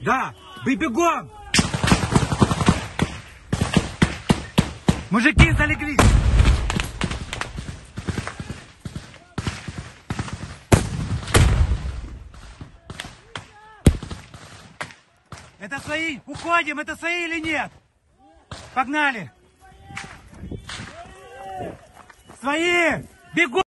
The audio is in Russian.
Да, вы бегом! Мужики залегли! Это свои! Уходим! Это свои или нет? Погнали! Свои! Бегом!